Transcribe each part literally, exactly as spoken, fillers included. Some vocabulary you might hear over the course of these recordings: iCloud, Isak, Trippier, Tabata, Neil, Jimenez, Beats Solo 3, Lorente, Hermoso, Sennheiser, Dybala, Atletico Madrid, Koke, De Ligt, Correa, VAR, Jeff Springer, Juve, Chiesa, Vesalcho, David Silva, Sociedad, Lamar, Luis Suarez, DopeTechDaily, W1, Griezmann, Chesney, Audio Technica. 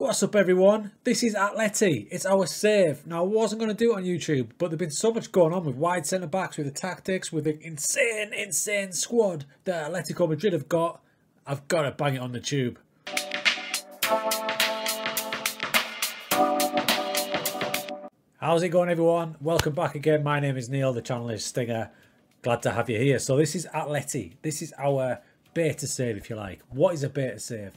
What's up everyone, this is Atleti, it's our save. Now I wasn't going to do it on YouTube, but there's been so much going on with wide centre backs, with the tactics, with the insane, insane squad that Atletico Madrid have got. I've got to bang it on the tube. How's it going everyone, welcome back again, my name is Neil, the channel is Stinger, glad to have you here. So this is Atleti, this is our beta save if you like. What is a beta save?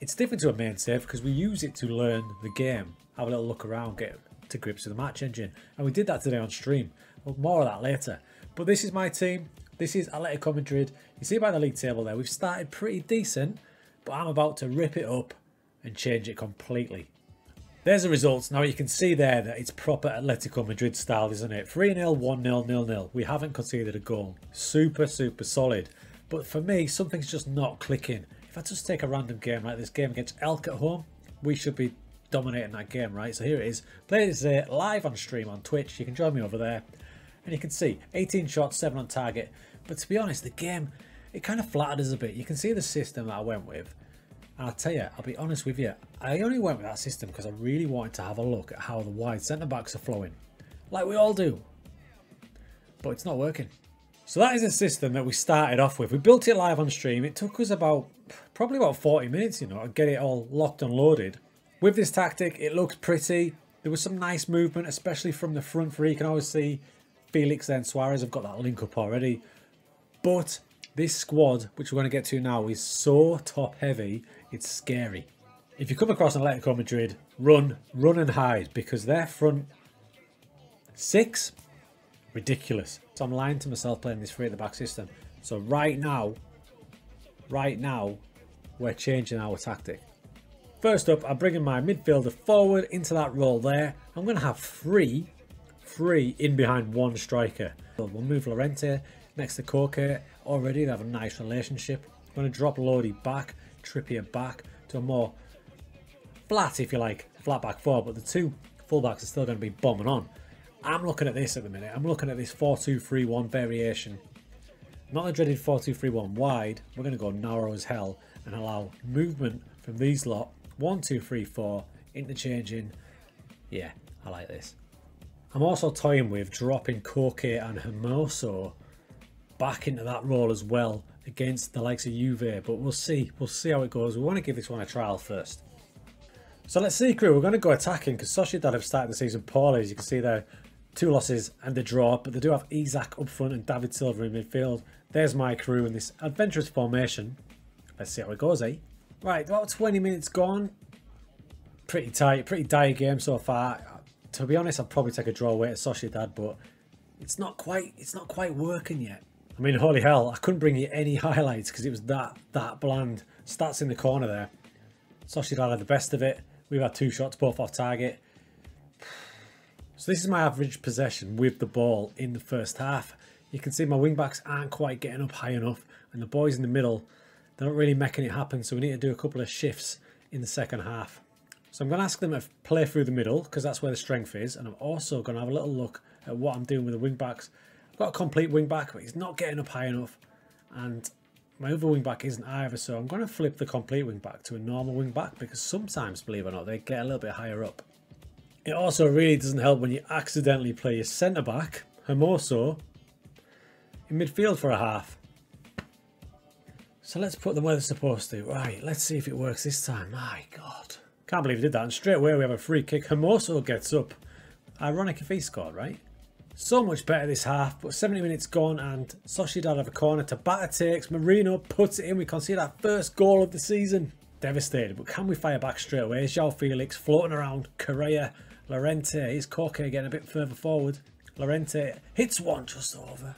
It's different to a main save because we use it to learn the game, have a little look around, get to grips with the match engine. And we did that today on stream. Well, more of that later. But this is my team. This is Atletico Madrid. You see by the league table there, we've started pretty decent, but I'm about to rip it up and change it completely. There's the results. Now you can see there that it's proper Atletico Madrid style, isn't it? three nil, one nil, nil nil. We haven't conceded a goal. Super, super solid. But for me, something's just not clicking. If I just take a random game like this game against Elk at home, we should be dominating that game, right? So here it is. Played it today, live on stream on Twitch. You can join me over there. And you can see eighteen shots, seven on target. But to be honest, the game, it kind of flattered us a bit. You can see the system that I went with. And I'll tell you, I'll be honest with you, I only went with that system because I really wanted to have a look at how the wide centre-backs are flowing. Like we all do. But it's not working. So that is a system that we started off with. We built it live on stream. It took us about, probably about forty minutes, you know, to get it all locked and loaded. With this tactic, it looks pretty. There was some nice movement, especially from the front three. You can always see Felix and Suarez have got that link up already. But this squad, which we're going to get to now, is so top heavy, it's scary. If you come across Atletico Madrid, run, run and hide, because their front six, ridiculous. So I'm lying to myself playing this three at the back system. So right now, right now, we're changing our tactic. First up, I'm bringing my midfielder forward into that role there. I'm going to have three, three in behind one striker. We'll move Lorente next to Koke. Already they have a nice relationship. I'm going to drop Lodi back, Trippier back to a more flat, if you like, flat back four. But the two fullbacks are still going to be bombing on. I'm looking at this at the minute. I'm looking at this four two three one variation. Not the dreaded four two three one wide. We're going to go narrow as hell and allow movement from these lot. one two three four, interchanging. Yeah, I like this. I'm also toying with dropping Koke and Hermoso back into that role as well against the likes of Juve. But we'll see. We'll see how it goes. We want to give this one a trial first. So let's see, crew. We're going to go attacking because Sociedad have started the season poorly. As you can see there. Two losses and a draw, but they do have Isak up front and David Silva in midfield. There's my crew in this adventurous formation. Let's see how it goes, eh? Right, about twenty minutes gone. Pretty tight, pretty dire game so far. To be honest, I'd probably take a draw away at Sociedad, but it's not quite, it's not quite working yet. I mean, holy hell, I couldn't bring you any highlights because it was that, that bland. Stats in the corner there. Sociedad had the best of it. We've had two shots, both off target. So this is my average possession with the ball in the first half. You can see my wing-backs aren't quite getting up high enough and the boys in the middle, they're not really making it happen, so we need to do a couple of shifts in the second half. So I'm going to ask them to play through the middle because that's where the strength is, and I'm also going to have a little look at what I'm doing with the wing-backs. I've got a complete wing-back, but he's not getting up high enough, and my other wing-back isn't either, so I'm going to flip the complete wing-back to a normal wing-back because sometimes, believe it or not, they get a little bit higher up. It also really doesn't help when you accidentally play your centre-back, Hermoso, in midfield for a half. So let's put them where they're supposed to. Right, let's see if it works this time. My God. Can't believe he did that. And straight away we have a free kick. Hermoso gets up. Ironic if he scored, right? So much better this half, but seventy minutes gone and Sociedad have a corner. Tabata takes. Marino puts it in. We concede our first goal of the season. Devastated, but can we fire back straight away? Joao Felix floating around. Correa. Lorente, is Koke getting a bit further forward. Lorente hits one just over.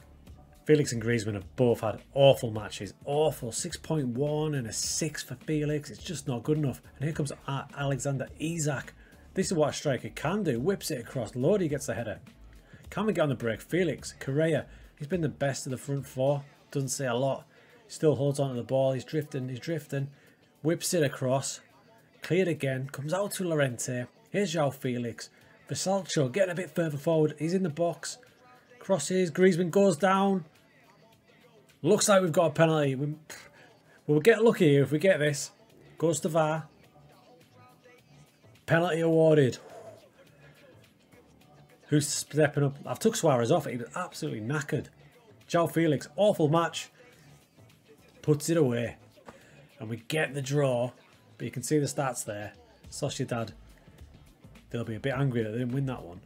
Felix and Griezmann have both had awful matches. Awful. six point one and a six for Felix. It's just not good enough. And here comes Alexander Isak. This is what a striker can do. Whips it across. Lodi gets the header. Can we get on the break? Felix, Correa. He's been the best of the front four. Doesn't say a lot. Still holds on to the ball. He's drifting. He's drifting. Whips it across. Cleared again. Comes out to Lorente. Here's Joao Felix. Vesalcho getting a bit further forward. He's in the box. Crosses. Griezmann goes down. Looks like we've got a penalty. We, we'll get lucky here if we get this. Goes to V A R. Penalty awarded. Who's stepping up? I've took Suarez off. He was absolutely knackered. João Felix, awful match. Puts it away. And we get the draw. But you can see the stats there. Sociedad, they'll be a bit angry that they didn't win that one.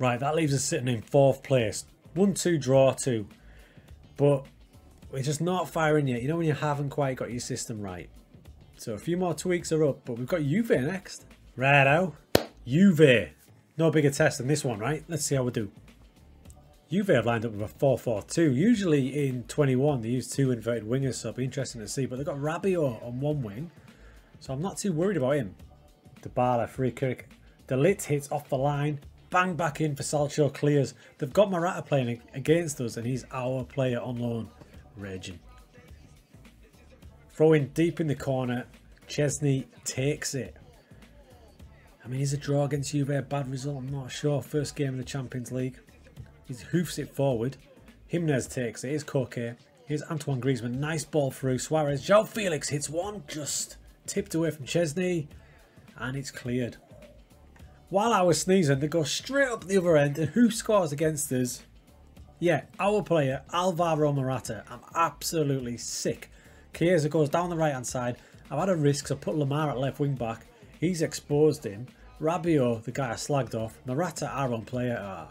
Right, that leaves us sitting in fourth place. one two, draw two. But we're just not firing yet. You know when you haven't quite got your system right. So a few more tweaks are up. But we've got Juve next. Righto. Juve. No bigger test than this one, right? Let's see how we do. Juve have lined up with a four four two. Usually in twenty-one, they use two inverted wingers, so it'll be interesting to see. But they've got Rabiot on one wing, so I'm not too worried about him. Dybala, free kick. De Ligt hits off the line. Bang back in for Vesalcho, clears. They've got Morata playing against us, and he's our player on loan. Raging. Throw in deep in the corner. Chesney takes it. I mean, is a draw against Juve a bad result? I'm not sure. First game of the Champions League. He hoofs it forward. Jimenez takes it. Here's Koke. Here's Antoine Griezmann. Nice ball through. Suarez. João Felix hits one. Just tipped away from Chesney. And it's cleared. While I was sneezing, they go straight up the other end. And who scores against us? Yeah, our player, Alvaro Morata. I'm absolutely sick. Chiesa goes down the right-hand side. I've had a risk, so put Lamar at left wing-back. He's exposed him. Rabiot, the guy I slagged off. Morata, our own player. Ah.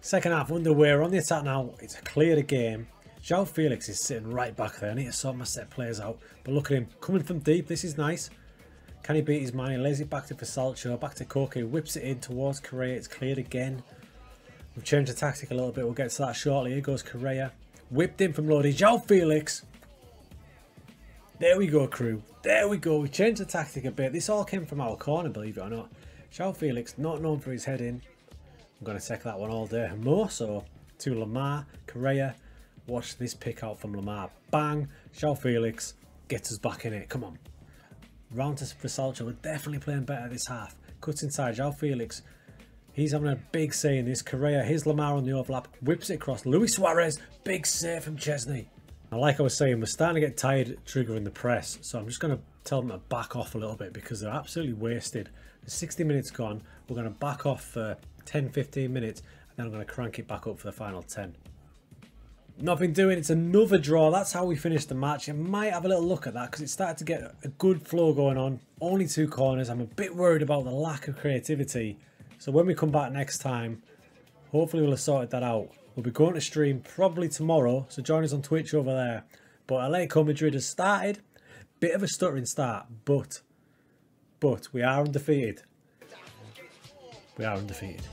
Second half, underway. We're on the attack now. It's a clear game. João Felix is sitting right back there. I need to sort my set players out. But look at him. Coming from deep. This is nice. Can he beat his man? He lays it back to Vesalcho. Back to Koke. Whips it in towards Correa. It's cleared again. We've changed the tactic a little bit. We'll get to that shortly. Here goes Correa. Whipped in from Lodi. João Felix. There we go, crew. There we go. We changed the tactic a bit. This all came from our corner, believe it or not. João Felix, not known for his heading. I'm going to take that one all day. Hermoso to Lamar. Correa. Watch this pick out from Lamar. Bang. João Felix gets us back in it. Come on. Round to Vesalcho. We're definitely playing better this half. Cuts inside. João Felix. He's having a big say in this. Correa. Here's Lamar on the overlap. Whips it across. Luis Suarez. Big save from Chesney. Now, like I was saying, we're starting to get tired triggering the press, so I'm just going to tell them to back off a little bit because they're absolutely wasted. There's sixty minutes gone, we're going to back off for ten fifteen minutes, and then I'm going to crank it back up for the final ten. Nothing doing, it's another draw. That's how we finished the match. You might have a little look at that because it started to get a good flow going on. Only two corners, I'm a bit worried about the lack of creativity. So when we come back next time, hopefully we'll have sorted that out. We'll be going to stream probably tomorrow, so join us on Twitch over there. But Atletico Madrid has started. Bit of a stuttering start, but, but we are undefeated. We are undefeated.